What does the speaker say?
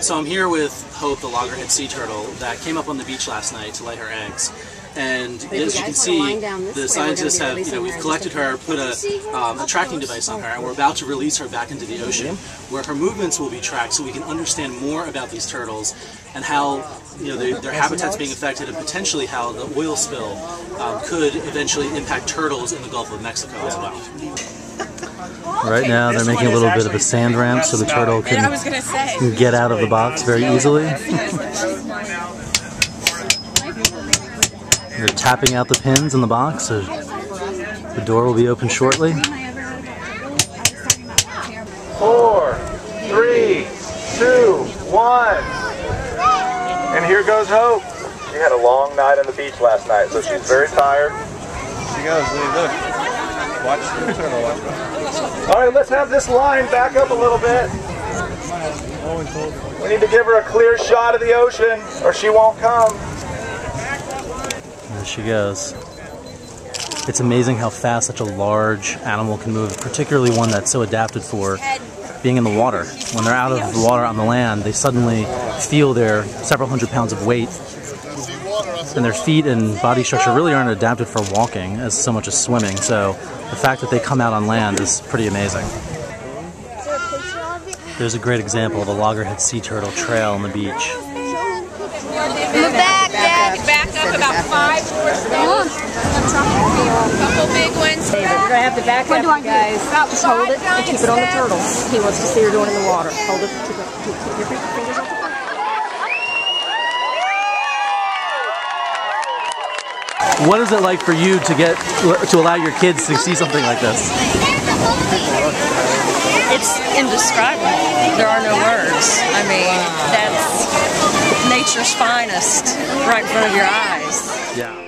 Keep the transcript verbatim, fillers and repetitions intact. So I'm here with Hope, the loggerhead sea turtle, that came up on the beach last night to lay her eggs. And but as you can see, the scientists have, you know, we've collected her, put a, um, a tracking device on her, and we're about to release her back into the ocean, where her movements will be tracked so we can understand more about these turtles and how, you know, their, their habitat's being affected and potentially how the oil spill um, could eventually impact turtles in the Gulf of Mexico as well. Right now they're making a little bit of a sand ramp so the turtle can, can get out of the box very easily. They're tapping out the pins in the box, so the door will be open shortly. Four, three, two, one. And here goes Hope. She had a long night on the beach last night, so she's very tired. She goes, look. Watch the turtle. All right, let's have this line back up a little bit. We need to give her a clear shot of the ocean, or she won't come. There she goes. It's amazing how fast such a large animal can move, particularly one that's so adapted for being in the water. When they're out of the water on the land, they suddenly feel their several hundred pounds of weight. And their feet and body structure really aren't adapted for walking as so much as swimming, so the fact that they come out on land is pretty amazing. There's a great example of a loggerhead sea turtle trail on the beach. Back, back, back up about five more couple big ones. We're gonna have to back up, guys. Just hold it and keep it on the turtle. He wants to see her doing in the water. Hold it. Keep your fingers on the water. What is it like for you to get to allow your kids to see something like this? It's indescribable. There are no words. I mean, that's nature's finest right in front of your eyes. Yeah.